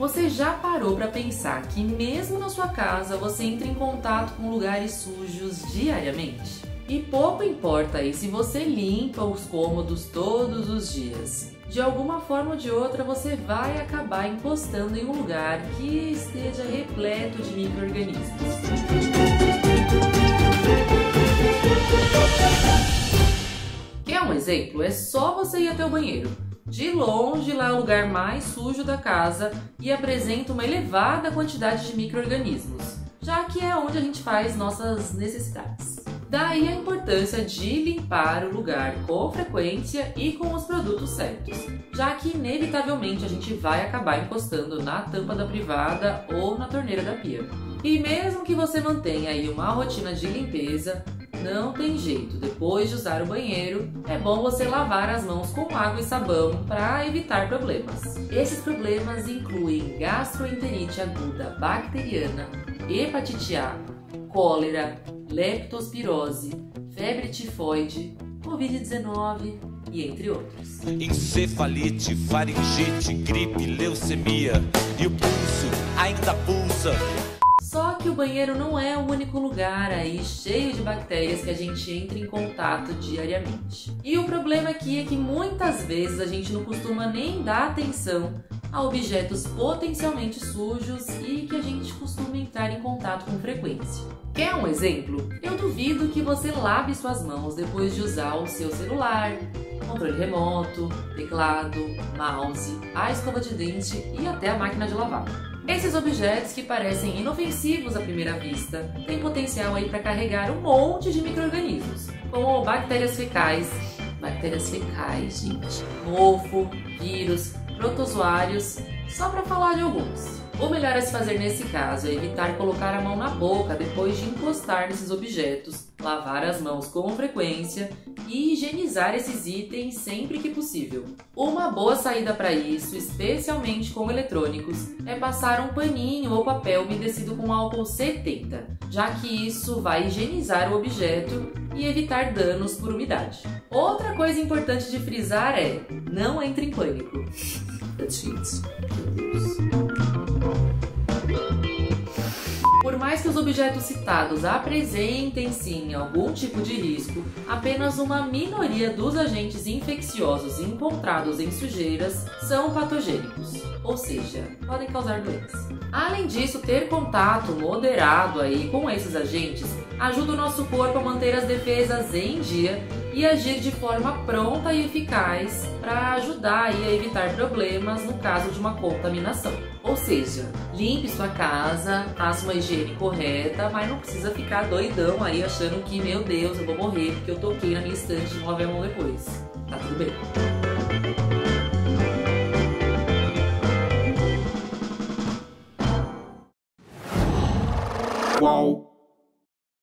Você já parou para pensar que mesmo na sua casa você entra em contato com lugares sujos diariamente? E pouco importa aí se você limpa os cômodos todos os dias. De alguma forma ou de outra você vai acabar encostando em um lugar que esteja repleto de micro-organismos. Quer um exemplo? É só você ir até o banheiro. De longe, lá é o lugar mais sujo da casa e apresenta uma elevada quantidade de micro-organismos, já que é onde a gente faz nossas necessidades. Daí a importância de limpar o lugar com frequência e com os produtos certos, já que inevitavelmente a gente vai acabar encostando na tampa da privada ou na torneira da pia. E mesmo que você mantenha aí uma rotina de limpeza, não tem jeito, depois de usar o banheiro, é bom você lavar as mãos com água e sabão para evitar problemas. Esses problemas incluem gastroenterite aguda bacteriana, hepatite A, cólera, leptospirose, febre tifoide, Covid-19 e entre outros. Encefalite, faringite, gripe, leucemia e o pulso ainda pulsa. Só que o banheiro não é o único lugar aí cheio de bactérias que a gente entra em contato diariamente. E o problema aqui é que muitas vezes a gente não costuma nem dar atenção a objetos potencialmente sujos e que a gente costuma entrar em contato com frequência. Quer um exemplo? Eu duvido que você lave suas mãos depois de usar o seu celular, controle remoto, teclado, mouse, a escova de dente e até a máquina de lavar. Esses objetos que parecem inofensivos à primeira vista têm potencial aí para carregar um monte de micro-organismos, como bactérias fecais, gente, mofo, vírus, protozoários, só para falar de alguns. O melhor a se fazer nesse caso é evitar colocar a mão na boca depois de encostar nesses objetos, lavar as mãos com frequência e higienizar esses itens sempre que possível. Uma boa saída para isso, especialmente com eletrônicos, é passar um paninho ou papel umedecido com álcool 70, já que isso vai higienizar o objeto e evitar danos por umidade. Outra coisa importante de frisar é: não entre em pânico. Por mais que os objetos citados apresentem sim algum tipo de risco, apenas uma minoria dos agentes infecciosos encontrados em sujeiras são patogênicos, ou seja, podem causar doenças. Além disso, ter contato moderado aí com esses agentes ajuda o nosso corpo a manter as defesas em dia e agir de forma pronta e eficaz para ajudar aí a evitar problemas no caso de uma contaminação. Ou seja, limpe sua casa, faça uma higiene correta, mas não precisa ficar doidão aí achando que, meu Deus, eu vou morrer porque eu toquei na minha estante e não lavei a mão depois. Tá tudo bem. Qual?